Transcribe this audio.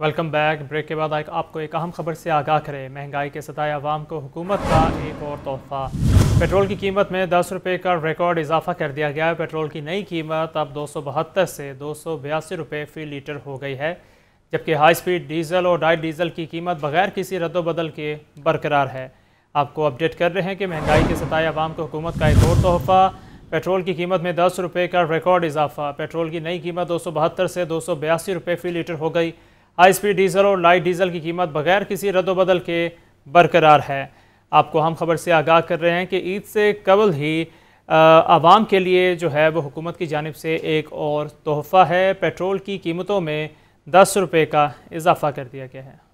Welcome back. Break के बाद आपको एक अहम खबर से आगाह करें। महंगाई के सताए आवाम को हुकूमत का एक और तोहफा। पेट्रोल की कीमत में 10 रुपये का रिकॉर्ड इजाफा कर दिया गया है। पेट्रोल की नई कीमत अब 272 से 282 रुपये फ़ी लीटर हो गई है, जबकि हाई स्पीड डीजल और डाइट डीजल की कीमत बगैर किसी रद्दोबदल के बरकरार है। आपको अपडेट कर रहे हैं कि महंगाई के सताए आवाम को हुकूमत का एक और तोहफा। पेट्रोल की कीमत में 10 रुपये का रिकॉर्ड इजाफा। पेट्रोल की नई कीमत 272 से 282 रुपये फ़ी लीटर हो गई। हाई स्पीड डीजल और लाइट डीजल की कीमत बगैर किसी रद्दोबदल के बरकरार है। आपको हम खबर से आगाह कर रहे हैं कि ईद से कबल ही आवाम के लिए जो है वो हुकूमत की जानिब से एक और तोहफ़ा है। पेट्रोल की कीमतों में 10 रुपये का इजाफा कर दिया गया है।